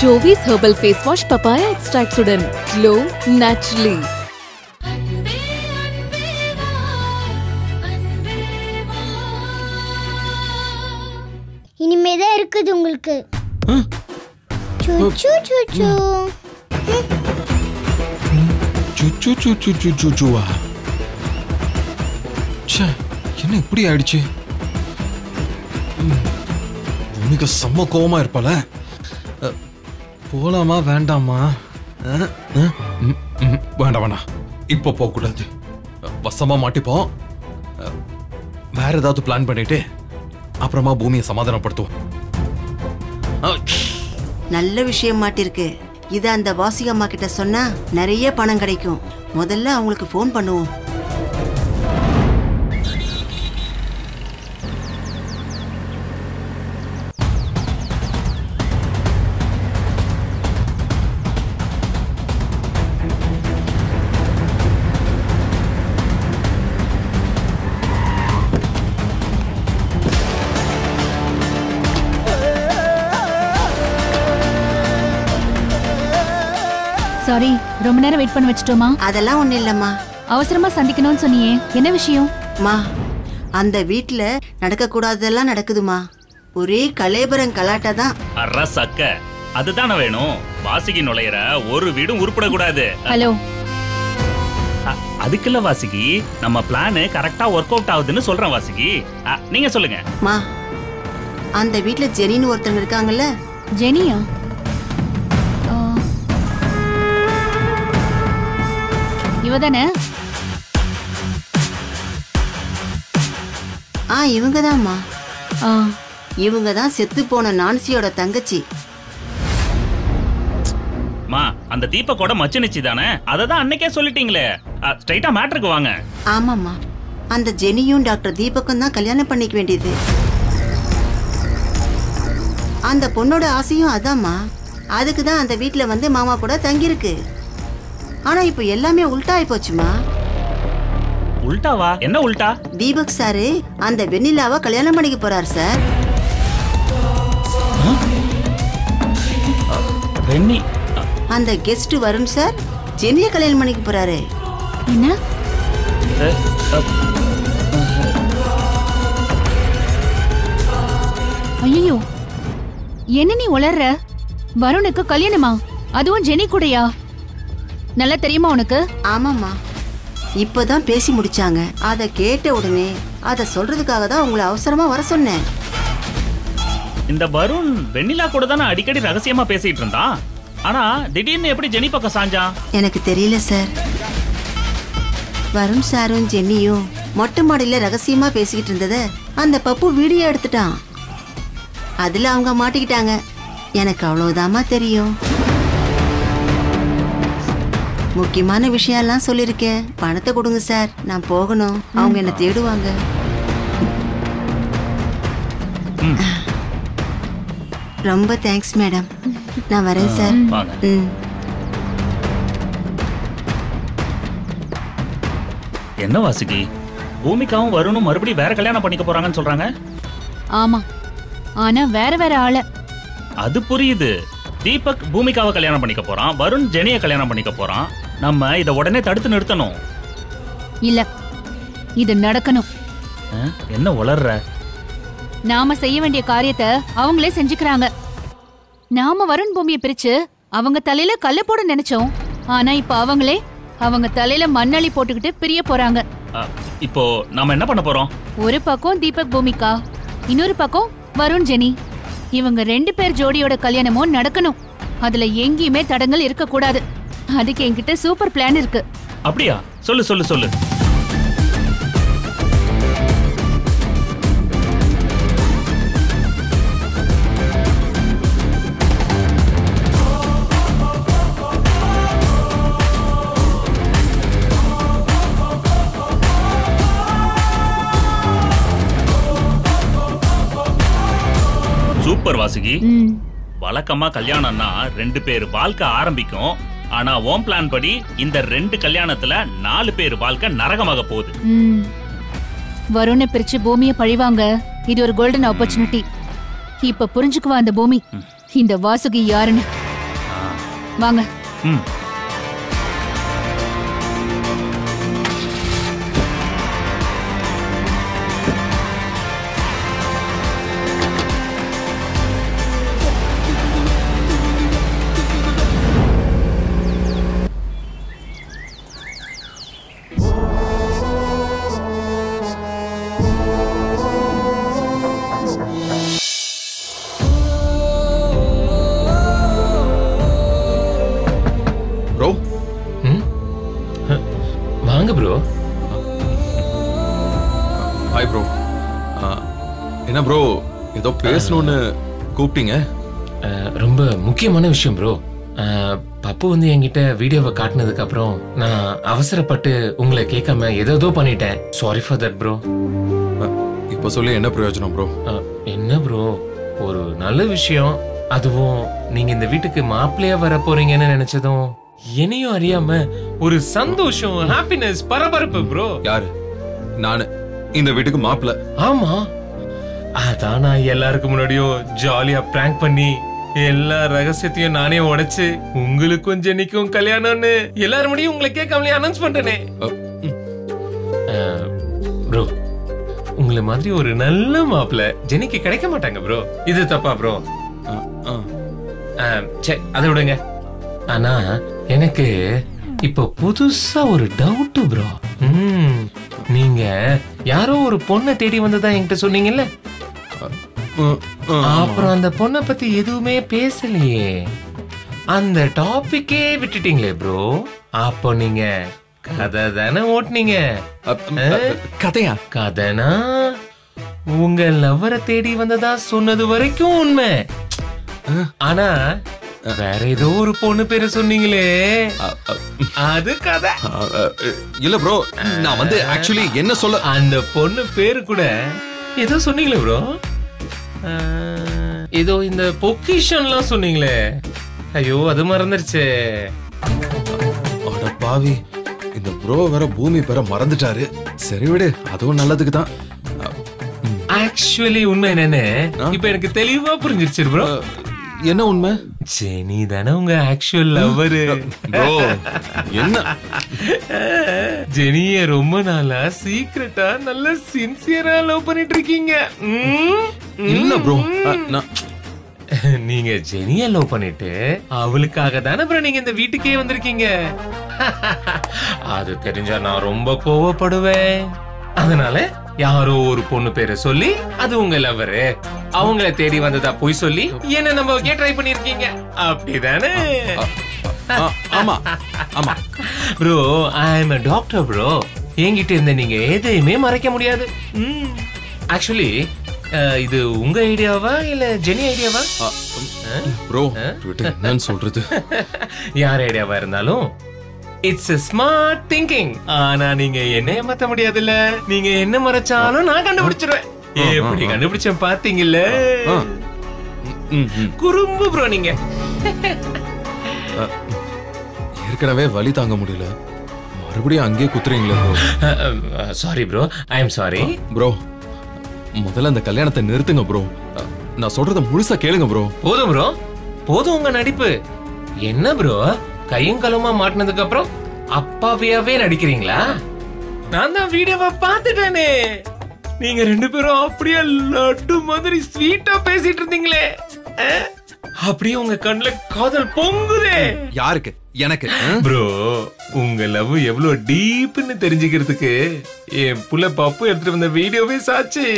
Jovi's Herbal Face Wash Papaya Extract Sudan. Glow naturally. இனிமேதா இருக்குது உங்களுக்கு. சூச்சு சூச்சு. சூச்சு சூச்சு சூச்சு சூவா. ச்சே, என்ன இப்படி ஆயிடுச்சு? உனக்கு செம்ம கோவமா இருப்பல. போலாமா வேண்டாமா? வேண்டாம் வேண்டாம். இப்போ போகக்கூடாது. வசமா மாட்டிப்போம். வேற ஏதாவது பிளான் பண்ணிட்டு அப்புறமா பூமியை சமாதானப்படுத்துவோம். நல்ல விஷயம் மாட்டிருக்கு. இது அந்த வாசி அம்மா கிட்ட சொன்னா நிறைய பணம் கிடைக்கும். முதல்ல அவங்களுக்கு ஃபோன் பண்ணுவோம். சாரி, ரொம்ப நேரம் வெயிட் பண்ண வச்சிட்டோமா? அதெல்லாம் ஒண்ணு இல்லம்மா. அவசரமா சந்திக்கணும்னு சொன்னியே, என்ன விஷயம்? மா, அந்த வீட்ல நடக்க கூடாததெல்லாம் நடக்குதுமா. ஒரே கலேபரம் கலாட்டா தான். அரசக்க அதுதான வேணும். வாசிகி நுழையற ஒரு வீடும் உருப்பட கூடாது. ஹலோ, அதுக்குள்ள வாசிகி நம்ம பிளான் கரெக்ட்டா வொர்க் அவுட் ஆகுதுன்னு சொல்றேன். வாசிகி நீங்க சொல்லுங்க. மா, அந்த வீட்ல ஜெனின்னு ஒருத்தங்க இருக்காங்கல்ல. ஜெனியா? இவதானே? ஆ, இவங்கதான்மா. இவங்கதான் செத்து போன நான்சியோட தங்கச்சி. மா, அந்த தீபக்கோட மச்சனிச்சி தானே? அததான் அன்னைக்கே சொல்லிட்டீங்களே. ஸ்ட்ரைட்டா மேட்டருக்கு வாங்க. ஆமாம்மா, அந்த ஜெனியும் டாக்டர் தீபக்கும் தான் கல்யாணம் பண்ணிக்க வேண்டியது. அந்த பொண்ணோட ஆசையும் அதாம்மா. அதுக்கு தான் அந்த வீட்ல வந்து மாமா கூட தங்கியிருக்கு. ஆனா இப்போ எல்லாமே உல்டா ஆயி போச்சுமா. உல்டாவா? என்ன உல்டா? தீபக் சார் அந்த வெண்ணிலாவை கல்யாணம் பண்ணிக்க போறார் சார். வெண்ணி அந்த கெஸ்ட் வரும் சார். ஜெனியை கல்யாணம் பண்ணிக்க போறாரு. என்ன? ஐயோ, என்ன நீ உளற? வருணுக்கு கல்யாணமா? அதுவும் ஜெனி கூடயா? நல்லா தெரியுமா உனக்கு? ஆமாம்மா, இப்பதான் பேசி முடிச்சாங்க. அதை கேட்ட உடனே அதை சொல்றதுக்காக தான் உங்களை அவசரமா வர சொன்னேன். இந்த வருண் வெண்ணிலா கூட தானே அடிக்கடி ரகசியமா பேசிட்டு இருந்தா. ஆனா திடீர்னு எப்படி ஜெனி பக்கம் சாஞ்சா? எனக்கு தெரியல சார். வருண் சாரும் ஜென்னியும் மொட்டை மாடியில ரகசியமா பேசிக்கிட்டு இருந்தத அந்த பப்பு வீடியோ எடுத்துட்டான். அதுல அவங்க மாட்டிக்கிட்டாங்க. எனக்கு அவ்வளவுதாமா தெரியும். முக்கியமான விஷயம்லாம் சொல்லியிருக்கேன். பணத்தை கொடுங்க சார், நான் போகணும். அவங்க என்ன தேடுவாங்க. ரொம்ப தேங்க்ஸ் மேடம், நான் வரேன் சார். என்ன வாசுகி, பூமிக்காவும் வருணும் மறுபடியும் வேற கல்யாணம் பண்ணிக்க போறாங்கன்னு சொல்றாங்க. ஆமா, ஆனா வேற வேற ஆள. அது புரியுது. தீபக் பூமிகாவை கல்யாணம் பண்ணிக்க போறான், வருண் ஜெனியை கல்யாணம் பண்ணிக்க போறான். நம்ம இத உடனே தடுத்து நிறுத்தணும். இல்ல, இது நடக்கணும். என்ன உளறற? நாம செய்ய வேண்டிய காரியத்தை அவங்களே செஞ்சுக்கிறாங்க. நாம வருண் பூமியை பிரிச்சு அவங்க தலையில கல்ல போட நினைச்சோம். ஆனா இப்ப அவங்களே அவங்க தலையில மண்ணளி போட்டுக்கிட்டு பிரிய போறாங்க. இப்போ நாம என்ன பண்ண போறோம்? ஒரு பக்கம் தீபக் பூமிகா, இன்னொரு பக்கம் வருண் ஜெனி. இவங்க ரெண்டு பேர் ஜோடியோட கல்யாணமும் நடக்கணும். அதுல எங்கேயுமே தடங்கள் இருக்க கூடாது. அதுக்கு என்கிட்ட சூப்பர் பிளான் இருக்கு. அப்படியா? சொல்லு சொல்லு சொல்லு. வாசுகி, வழக்கமா கல்யாணம்னா ரெண்டு பேர் வாழ்க்கை ஆரம்பிக்கும். ஆனா ஓம் பிளான் படி இந்த ரெண்டு கல்யாணத்துல 4 பேர் வாழ்க்கை நரகமாக போகுது. வருணை பிரிச்சு பூமியை பழிவாங்க. இது ஒரு கோல்டன் ஆப்பர்ச்சுனிட்டி. இப்ப புரிஞ்சுக்குவா அந்த பூமி இந்த வாசுகி யாருன்னு. வாங்க. ம். பேசணும்னு கூப்பிட்டீங்க? ரொம்ப முக்கியமான விஷயம் ப்ரோ. பப்பு வந்து என்கிட்ட வீடியோவை காட்டினதுக்கு அப்புறம் நான் அவசரப்பட்டு உங்களை கேட்காம ஏதோ பண்ணிட்டேன். Sorry for that bro. இப்போ சொல்லி என்ன பிரயோஜனம் ப்ரோ? என்ன ப்ரோ, ஒரு நல்ல விஷயம், அதுவும் நீங்க இந்த வீட்டுக்கு மாப்பிள்ளையா வர போறீங்கன்னு நினைச்சதும் என்னையும் அறியாம ஒரு சந்தோஷம், ஹாப்பினஸ், பரபரப்பு ப்ரோ. யாரு? நானு இந்த வீட்டுக்கு மாப்பிள்ள. ஆமா, அதான் நான் எல்லாருக்கும் முன்னாடியும் ஜாலியா பிராங்க் பண்ணி எல்லா ரகசியத்தையும் நானே உடைச்சு உங்களுக்கும் ஜெனிக்கும் கல்யாணம்னு எல்லாரும் முடியும் உங்களை கேட்காமலே அனௌன்ஸ் பண்ணிட்டேனே. ப்ரோ, உங்களை மாதிரி ஒரு நல்ல மாப்பிள்ளை ஜெனிக்கு கிடைக்க மாட்டாங்க ப்ரோ. இது தப்பா ப்ரோ? சரி, அதை விடுங்க. ஆனா எனக்கு இப்ப புதுசா ஒரு டவுட் ப்ரோ. நீங்க யாரோ ஒரு பொண்ணை தேடி வந்ததா என்கிட்ட சொன்னீங்கல்ல, அப்புறம் அந்த பொண்ணை பத்தி எதுவுமே பேசலையே, அந்த டாபிக்கே விட்டுட்டீங்களே ப்ரோ. அப்போ நீங்க கதை தானே ஓட்டுனீங்க. கதையா? கதைனா உங்க லவ்வரை தேடி வந்ததா சொன்னது வரைக்கும் உண்மை. ஆனா வேற ஏதோ ஒரு பொண்ணு பேரு சொன்னீங்களே, அது கதை இல்ல ப்ரோ. நான் வந்து ஆக்சுவலி என்ன சொல்ல, அந்த பொண்ணு பேரு கூட ஏதோ சொன்னீங்களே ப்ரோ, ஏதோ இந்த பொக்கிஷன்லாம் சொன்னீங்களே, ஐயோ அது மறந்துருச்சே. அட பாவி, இந்த ப்ரோ வேற பூமி பேரை மறந்துட்டாரு. சரி விடு, அதுவும் நல்லதுக்கு தான். ஆக்சுவலி உண்மை என்னன்னு இப்ப எனக்கு தெளிவா புரிஞ்சிருச்சு ப்ரோ. என்ன உண்மை? ஜெனி தானே உங்க ஆக்சுவல் லவ்வர். என்ன, ஜெனிய ரொம்ப நாளா சீக்ரெட்டா நல்ல சின்சியரா லவ் பண்ணிட்டு இருக்கீங்க. இல்ல ப்ரோ, நீங்க ஜெனிய லவ் பண்ணிட்டு அவளுக்காக தானே ப்ரோ நீங்க இந்த வீட்டுக்கே வந்திருக்கீங்க. அது தெரிஞ்சா நான் ரொம்ப கோவப்படுவேன். அதனால யாரோ ஒரு பொண்ணு பேரை சொல்லி அது உங்க லவ்வரு, அவங்கள தேடி வந்ததா போய் சொல்லி என்ன நம்ம கே ட்ரை பண்ணிருக்கீங்க, அப்படிதானே? ஆமா ஆமா bro, I am a doctor bro. என்கிட்ட இருந்த நீங்க எதையுமே மறைக்க முடியாது. ஆக்சுவலி இது உங்க ஐடியாவா இல்ல ஜெனி ஐடியாவா ப்ரோ? நான் சொல்றது யார் ஐடியாவா இருந்தாலும் It's a smart thinking. ஆனா நீங்க என்ன மத்த முடியாதுல, நீங்க என்ன மறைச்சாலும் நான் கண்டுபிடிச்சிருவேன். எப்படி கண்டுபிடிச்சேன் பாத்தீங்கல்ல? குறும்பு ப்ரோ நீங்க. ஏற்கனவே வலி தாங்க முடியல, மறுபடியும் அங்கேயே குத்துறீங்களே bro. Sorry bro, I am sorry bro. முதல்ல அந்த கல்யாணத்தை நிறுத்துங்க ப்ரோ. நான் சொல்றத முழுசா கேளுங்க ப்ரோ. போதும் ப்ரோ, போதும் உங்க நடிப்பு. என்ன ப்ரோ கையும் கலமா மாட்டினதுக்கு அப்புறம் அப்பாவியாவே நடிக்கிறீங்களா? நான் தான் வீடியோவை பார்த்துட்டேனே, நீங்க ரெண்டு பேரும் அப்படியே லட்டு மாதிரி ஸ்வீட்டா பேசிட்டு இருந்தீங்களே, அப்படியே உங்க கண்ணுல காதல் பொங்குதே. யாருக்கு? எனக்கு ப்ரோ. உங்க லவ் எவ்வளவு டீப்னு தெரிஞ்சுக்கிறதுக்கு என் புள்ள பப்பு எடுத்துட்டு வந்த வீடியோவே சாட்சி.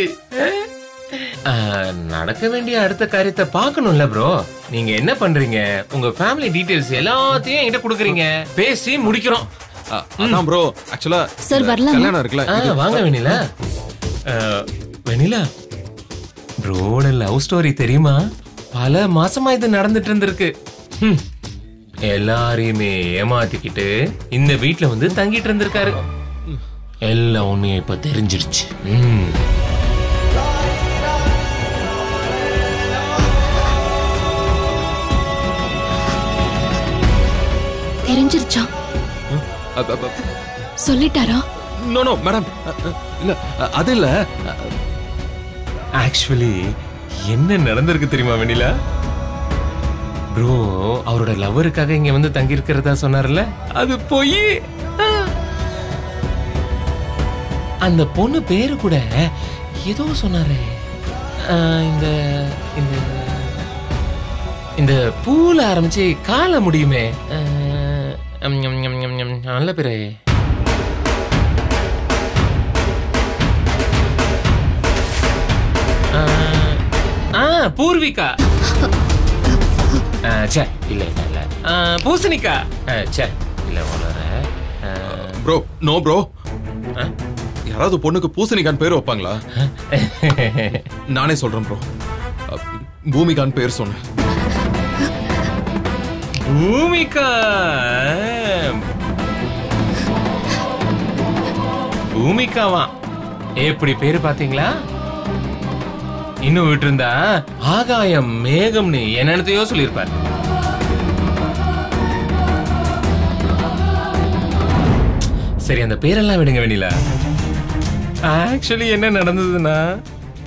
நடக்க வேண்டிய அடுத்த காரியத்தை பார்க்கணும்ல ப்ரோ. நீங்க என்ன பண்றீங்க, உங்க ஃபேமிலி டீடைல்ஸ் எல்லாத்தையும் என்கிட்ட கொடுக்குறீங்க, பேசி முடிக்கிறோம். அதான் ப்ரோ, ஆக்சுவலா சார் வரலாம், கல்யாணம் இருக்குல. வாங்க வெனிலா. வெனிலா, ப்ரோட லவ் ஸ்டோரி தெரியுமா? பல மாசமா இது நடந்துட்டு இருந்திருக்கு. எல்லாரையுமே ஏமாத்திக்கிட்டு இந்த வீட்டுல வந்து தங்கிட்டு இருந்திருக்காரு. எல்லா உண்மையும் இப்ப தெரிஞ்சிருச்சு. தெரிஞ்சிருச்சா? சொல்லிட்டாரா? நோ நோ மேடம், இல்ல அது இல்ல. ஆக்சுவலி என்ன நடந்துருக்கு தெரியுமா வெனிலா? ப்ரோ அவரோட லவருக்காக இங்க வந்து தங்கி இருக்கிறதா சொன்னார்ல, அது போய் அந்த பொண்ணு பேரு கூட ஏதோ சொன்னாரு. இந்த இந்த இந்த பூல ஆரம்பிச்சு கால முடியுமே நல்ல பேரு. பூர்விகா. சே இல்ல இல்ல இல்ல பூசணிக்கா. சே இல்ல வளர ப்ரோ. நோ ப்ரோ, யாராவது பொண்ணுக்கு பூசணிக்கான் பேர் வைப்பாங்களா? நானே சொல்றேன் ப்ரோ, பூமிகான் பேர் சொன்னேன். பூமிகா பூமிகாவா? எப்படி பேரு பாத்தீங்களா? இன்னும் விட்டு இருந்தா ஆகாயம் மேகம்னு என்னத்தையோ சொல்லியிருப்பார். சரி, அந்த பேரெல்லாம் விடுங்க வேணிலா. ஆக்சுவலி என்ன நடந்ததுன்னா,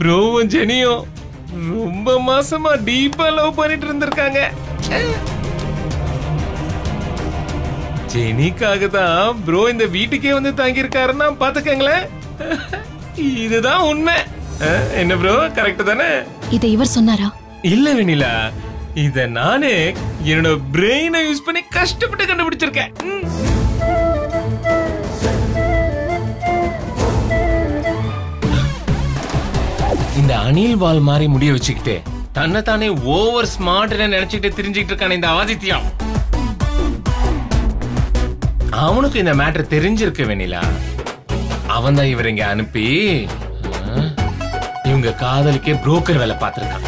ப்ரோவும் ஜெனியும் ரொம்ப மாசமா டீப்பா லவ் பண்ணிட்டு இருந்திருக்காங்க. ஜெனிக்காக தான் ப்ரோ இந்த வீட்டுக்கே வந்து தங்கியிருக்காருன்னா பாத்துக்கங்களேன். இதுதான் உண்மை. என்ன ப்ரோ, கரெக்ட் தானே? இத இவர் சொன்னாரா? இல்ல வெனிலா, இத நானே என்னோட பிரெயினை யூஸ் பண்ணி கஷ்டப்பட்டு கண்டுபிடிச்சிருக்கேன். இந்த அணில் வால் மாதிரி முடிய வச்சுக்கிட்டு தன்னை தானே ஓவர் ஸ்மார்ட் நினைச்சிட்டு தெரிஞ்சுக்கிட்டு இருக்கான இந்த ஆதித்யம், அவனுக்கு இந்த மேட்டர் தெரிஞ்சிருக்கு வெனிலா. அவன் தான் இவர் இங்க அனுப்பி இவங்க காதலுக்கே புரோக்கர் வேலை பார்த்திருக்காங்க.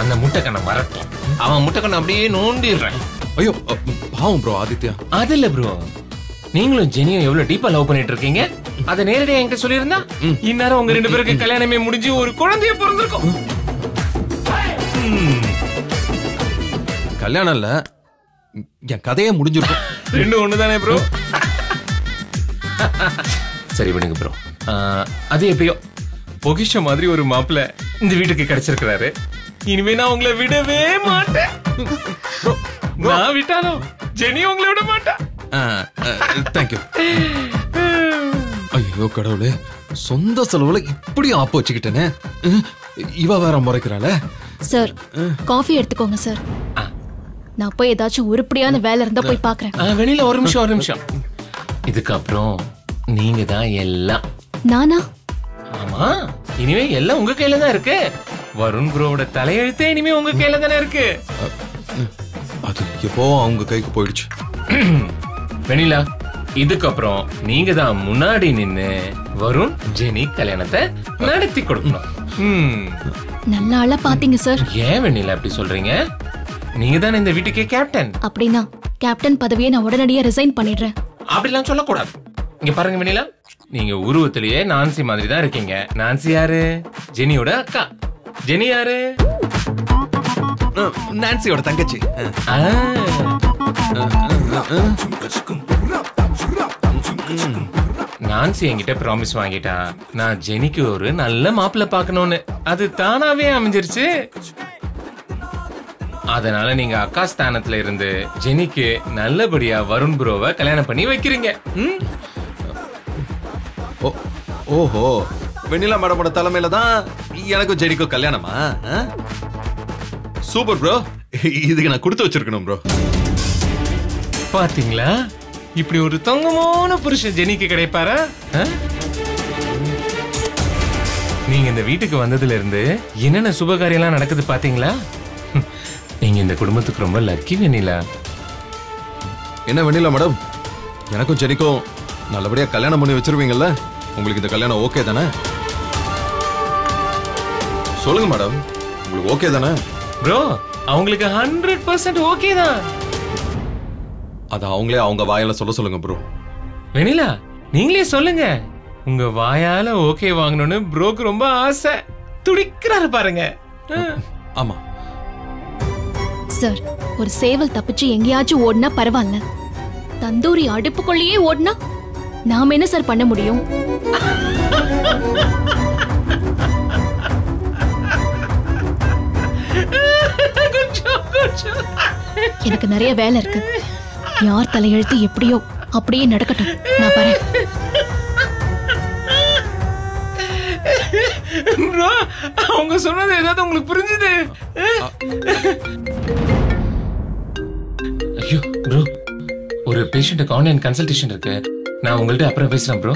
அந்த முட்டைக்கண்ணை மறக்கும், அவன் முட்டைக்கண்ணை அப்படியே நோண்டிடுறான். ஐயோ பாவம் ப்ரோ ஆதித்யா. அது இல்ல ப்ரோ, நீங்களும் ஜெனியும் எவ்வளவு டீப்பா லவ் பண்ணிட்டு இருக்கீங்க, அதை நேரடியா என்கிட்ட சொல்லியிருந்தா இந்நேரம் உங்க ரெண்டு பேருக்கு கல்யாணமே முடிஞ்சு ஒரு குழந்தைய பிறந்திருக்கும். கல்யாணம் இல்ல, என் கதையே முடிஞ்சிருக்கும். ரெண்டு ஒண்ணுதானே ப்ரோ? சரி விடுங்க ப்ரோ. அது எப்படியோ பொகிஷ மாதிரி ஒரு மாப்பிள்ள இந்த வீட்டுக்கு கிடைச்சிருக்கிறாரு. இனிமே நான் உங்களை விடவே மாட்டேன். நான் விட்டாலும் ஜெனி உங்களை விட மாட்டேன். தேங்க்யூ. ஐயோ கடவுளே, சொந்த செலவுல இப்படி ஆப்பு வச்சுக்கிட்டேனே. இவ வேற முறைக்கிறாள. சார் காஃபி எடுத்துக்கோங்க சார், நான் போய் ஏதாச்சும் உருப்படியான வேலை இருந்தா போய் பாக்குறேன். வெளியில ஒரு நிமிஷம் ஒரு நிமிஷம். இதுக்கப்புறம் நீங்க தான் எல்லாம். நானா? ஆமா, இனிமே எல்லாம் உங்க கையில தான் இருக்கு. வருண் ப்ரோவோட தலையெழுத்தே இனிமே உங்க கையில தானே இருக்கு. அது எப்போ அவங்க கைக்கு போயிடுச்சு வெனிலா. இதுக்கப்புறம் நீங்க தான் முன்னாடி நின்னு வருண் ஜெனி கல்யாணத்தை நடத்தி கொடுக்கணும். நல்லா பாத்தீங்க சார். ஏன் வெனிலா அப்படி சொல்றீங்க? நீங்க தான் இந்த வீட்டுக்கே கேப்டன். அப்படின்னா கேப்டன் பதவியை நான் உடனடியா ரிசைன் பண்ணிடுறேன். அப்படிலாம் சொல்லக்கூடாது. இங்க பாருங்க வெனிலா, நீங்க உருவத்திலேயே நான்சி மாதிரி தான் இருக்கீங்க. நான்சி யாரு? ஜெனியோட அக்கா. ஜெனி யாரு? நான்சியோட தங்கச்சி. நான்சி என்கிட்ட ப்ராமிஸ் வாங்கிட்டா நான் ஜெனிக்கு ஒரு நல்ல மாப்பிள்ள பாக்கணும்னு. அது தானாவே அமைஞ்சிருச்சு. அதனால நீங்க அக்கா ஸ்தானத்துல இருந்து ஜெனிக்கு நல்லபடியா வருண் ப்ரோவை கல்யாணம் பண்ணி வைக்கிறீங்க. ஓஹோ, வெண்ணிலா மேடமோட தலைமையில தான் எனக்கும் ஜெனிக்கும் கல்யாணமா? சூப்பர் ப்ரோ, இதுக்கு நான் கொடுத்து வச்சிருக்கணும் ப்ரோ. பாத்தீங்களா, இப்படி ஒரு தங்கமான புருஷன் ஜெனிக்கு கிடைப்பாரா? நீங்க இந்த வீட்டுக்கு வந்ததுல இருந்து என்னென்ன சுபகாரியம் எல்லாம் நடக்குது பாத்தீங்களா? நீங்க இந்த குடும்பத்துக்கு ரொம்ப லக்கி வெனிலா. என்ன வெனிலா மேடம், எனக்கும் ஜெனிக்கும் நல்லபடியா கல்யாணம் பண்ணி வச்சிருவீங்கல்ல? உங்களுக்கு இந்த கல்யாணம் ஓகே தானே? சொல்லுங்க மேடம், உங்களுக்கு ஓகே தானே? ப்ரோ அவங்களுக்கு 100% ஓகே தான். அது அவங்களே அவங்க வாயால சொல்ல சொல்லுங்க ப்ரோ. வெனிலா நீங்களே சொல்லுங்க, உங்க வாயால ஓகே வாங்கணும்னு ப்ரோக்கு ரொம்ப ஆசை, துடிக்கிறாரு பாருங்க. ஆமா சார், ஒரு சேவல் தப்பிச்சு எங்கேயாச்சும் ஓடினா பரவாயில்ல, தந்தூரி அடுப்புக்குள்ளேயே ஓடினா நாம என்ன சார் பண்ண முடியும்? எனக்கு நிறைய வேலை இருக்கு. யார் தலையெழுத்து எப்படியோ அப்படியே நடக்கட்டும். நான் பாறேன். ப்ரோ, அவங்க சொன்னது ஏதாவது உங்களுக்கு புரிஞ்சுது? ஐயோ ப்ரோ, ஒரு பேஷண்ட்டுக்கு ஆன்லைன் கன்சல்டேஷன் இருக்கு. நான் உங்கள்கிட்ட அப்புறம் பேசுறேன் ப்ரோ.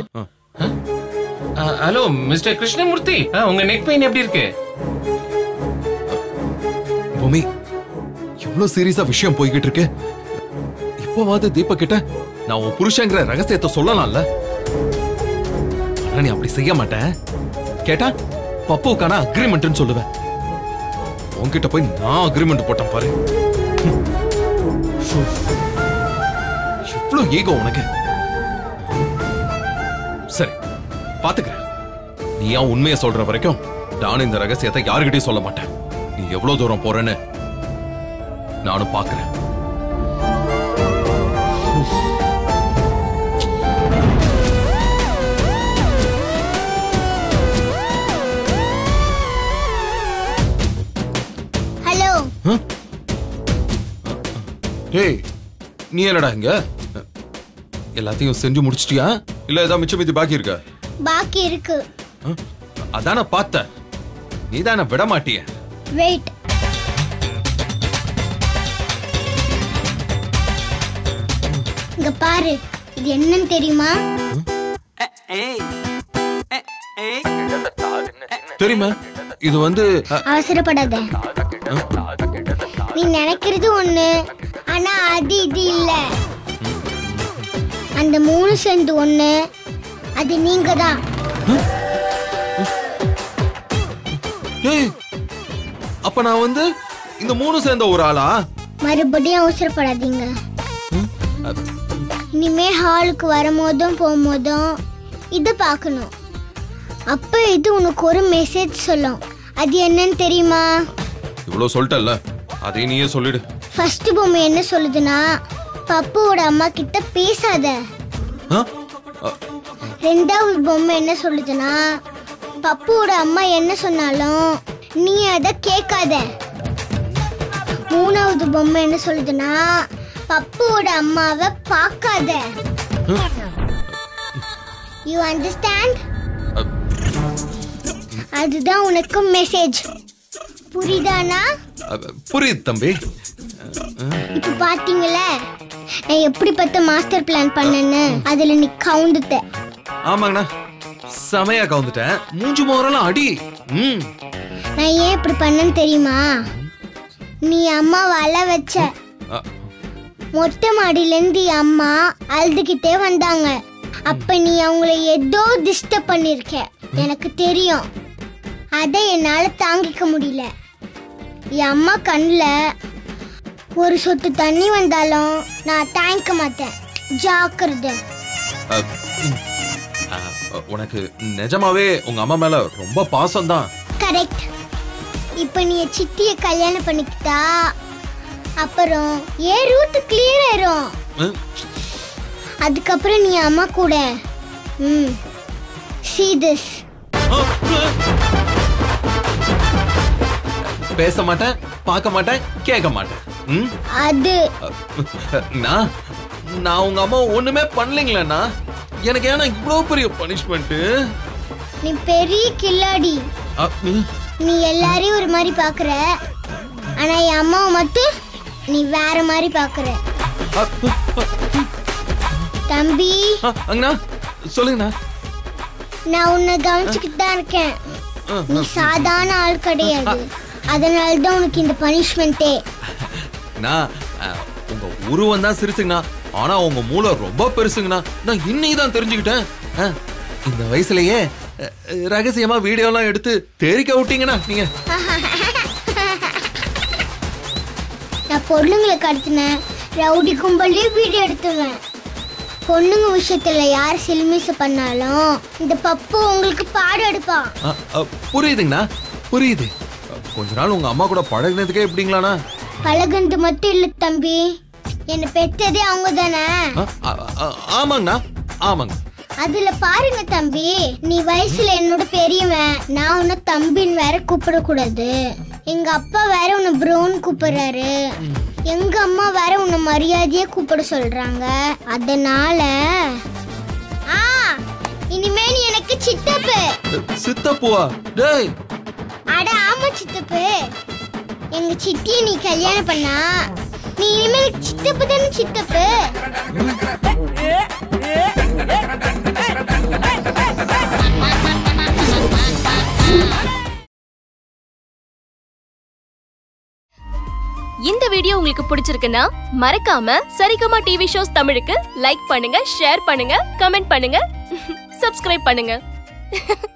ஹலோ மிஸ்டர் கிருஷ்ணமூர்த்தி, உங்க நெக் பெயின் எப்படி இருக்கு? பூமி, எவ்வளவு சீரியஸா விஷயம் போய்கிட்டு இருக்கு. இப்போவாது தீபக் கிட்ட நான் உன் புருஷங்கிற ரகசியத்தை சொல்லலாம்ல. நீ அப்படி செய்ய மாட்டேன். கேட்டா பப்புக்கான அக்ரிமெண்ட்னு சொல்லுவேன். உன்கிட்ட போய் நான் அக்ரிமெண்ட் போட்டேன் பாரு. எவ்வளவு ஈகோ உனக்கு. சரி பாத்துக்கிறேன். நீ ஏன் உண்மையை சொல்ற வரைக்கும் நான் இந்த ரகசியத்தை யாருக்கிட்டையும் சொல்ல மாட்டேன். நீ எவ்வளவு தூரம் போறேன்னு நானும் பாக்குறேன். ஹலோ. டேய், நீ என்னடா இங்க? எல்லாத்தையும் செஞ்சு முடிச்சிட்டியா இல்ல ஏதாவது மிச்சம் மீதி பாக்கி இருக்கா? பாக்கி இருக்கு. அதான பார்த்த. நீ தான விட மாட்டியே. வெயிட். இங்க பாரு, இது என்னன்னு தெரியுமா? தெரியுமா? இது வந்து அவசரப்படாத. நீ நினைக்கிறது ஒண்ணு, ஆனா அது இது இல்ல. அந்த மூணு சேர்ந்து ஒண்ணு, அது நீங்க தான். அப்ப நான் வந்து இந்த மூணு சேர்ந்த ஒரு ஆளா? மறுபடியும் அவசரப்படாதீங்க. இனிமே ஹாலுக்கு வரும்போதும் போகும்போதும் இது பார்க்கணும். அப்ப இது உனக்கு ஒரு மெசேஜ் சொல்லும். அது என்னன்னு தெரியுமா? இவ்வளவு சொல்லிட்டல்ல, அதே நீயே சொல்லிடு. ஃபர்ஸ்ட் பொம்மை என்ன சொல்லுதுன்னா, பப்புவோட அம்மா கிட்ட பேசாத. ரெண்டாவது பொம்மை என்ன சொல்லுதுன்னா, பப்புவோட அம்மா என்ன சொன்னாலும் நீ அதை கேட்காத. மூணாவது பொம்மை என்ன சொல்லுதுன்னா, பப்புவோட அம்மாவை பார்க்காத. You understand? அதுதான் உனக்கு மெசேஜ். புரியுதானா? புரியுது தம்பி. இப்ப பாத்தீங்களா நான் எப்படி பார்த்த மாஸ்டர் பிளான் பண்ணேன்னு? அதுல நீ கவுண்டுட்ட. ஆமாங்கண்ணா, சமையா கவுண்டுட்டேன். மூஞ்சு மோரெல்லாம் அடி. நான் ஏன் இப்படி பண்ணேன்னு தெரியுமா? நீ அம்மாவை அழ வச்ச. மொட்டை மாடியிலேருந்து அம்மா அழுதுகிட்டே வந்தாங்க. அப்ப நீ அவங்கள ஏதோ டிஸ்டர்ப் பண்ணிருக்க. எனக்கு தெரியும். அதை என்னால தாங்கிக்க முடியல. என் அம்மா கண்ணில் ஒரு சொட்டு தண்ணி வந்தாலும் நான் தாங்கிக்க மாட்டேன். ஜாக்கிரதை. உனக்கு நிஜமாவே உங்க அம்மா மேல ரொம்ப பாசம் தான். கரெக்ட். இப்ப நீ சித்திய கல்யாணம் பண்ணிக்கிட்டா அப்புறம் ஏ ரூட் கிளியர் ஆயிரும். அதுக்கப்புறம் நீ அம்மா கூட பேச மாட்டேன், பார்க்க மாட்டேன், கேட்க மாட்டேன். அது நான் உங்க அம்மா ஒண்ணுமே பண்ணலீங்களா? எனக்கு ஏன்னா இவ்வளவு பெரிய பனிஷ்மெண்ட்? நீ பெரிய கில்லாடி. நீ எல்லாரையும் ஒரு மாதிரி பாக்குற, ஆனா என் அம்மாவை மட்டும் நீ வேற மாதிரி பாக்குற. தம்பி சொல்லுங்க, நான் உன்னை கவனிச்சுக்கிட்டு தான் இருக்கேன். நீ சாதாரண ஆள் கிடையாது. அதனாலதான் உனக்கு இந்த பனிஷ்மெண்டே. உங்க உருவம் தான் சிரிச்சுங்கண்ணா, ஆனா உங்க மூளை ரொம்ப பெருசுங்கண்ணா. நான் இன்னைக்குதான் தெரிஞ்சுக்கிட்டேன். இந்த வயசுலயே ரகசியமா வீடியோ எல்லாம் எடுத்து தெரிக்க விட்டீங்கண்ணா நீங்க. நான் பொண்ணுங்களை கடத்தினேன், ரவுடி கும்பலையும் வீடியோ எடுத்துவேன். பொண்ணுங்க விஷயத்துல யார் சில்மிசு பண்ணாலும் இந்த பப்பு உங்களுக்கு பாடு எடுப்பான். புரியுதுங்கண்ணா, புரியுது. கொஞ்ச நாள் உங்க அம்மா கூட பழகினதுக்கே எப்படிங்களாண்ணா? பழகுனது மட்டும் இல்ல தம்பி, என்னை பெற்றதே அவங்க தானே. ஆமாங்கண்ணா, ஆமாங்க. அதுல பாருங்க தம்பி, நீ வயசுல என்னோட பெரியவன். நான் உன்ன தம்பின்னு வேற கூப்பிடக்கூடாது. எங்க அப்பா வேற உன்னை ப்ரோன்னு கூப்பிடுறாரு. எங்க அம்மா வேற உன்னை மரியாதையே கூப்பிட சொல்றாங்க. அதனால இனிமே நீ எனக்கு சித்தப்பு. சித்தப்புவா? டேய் அட ஆமா சித்தப்பு. எங்க சித்தியை நீ கல்யாணம் பண்ணா நீ இனிமே எனக்கு சித்தப்பு தானே சித்தப்பு. இந்த வீடியோ உங்களுக்கு பிடிச்சிருக்குன்னா மறக்காம சரிகமா டிவி ஷோஸ் தமிழுக்கு லைக் பண்ணுங்க, ஷேர் பண்ணுங்க, கமெண்ட் பண்ணுங்க, சப்ஸ்கிரைப் பண்ணுங்க.